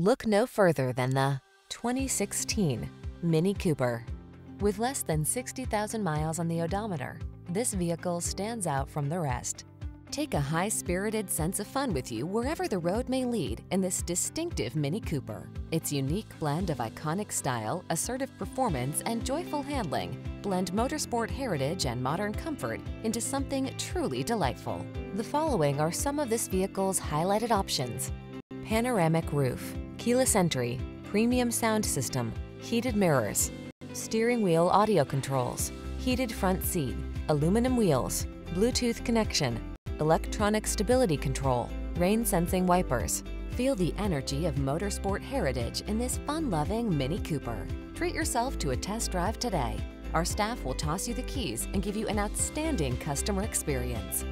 Look no further than the 2016 MINI Cooper. With less than 60,000 miles on the odometer, this vehicle stands out from the rest. Take a high-spirited sense of fun with you wherever the road may lead in this distinctive MINI Cooper. Its unique blend of iconic style, assertive performance, and joyful handling blend motorsport heritage and modern comfort into something truly delightful. The following are some of this vehicle's highlighted options: panoramic roof, keyless entry, premium sound system, heated mirrors, steering wheel audio controls, heated front seat, aluminum wheels, Bluetooth connection, electronic stability control, rain sensing wipers. Feel the energy of motorsport heritage in this fun-loving MINI Cooper. Treat yourself to a test drive today. Our staff will toss you the keys and give you an outstanding customer experience.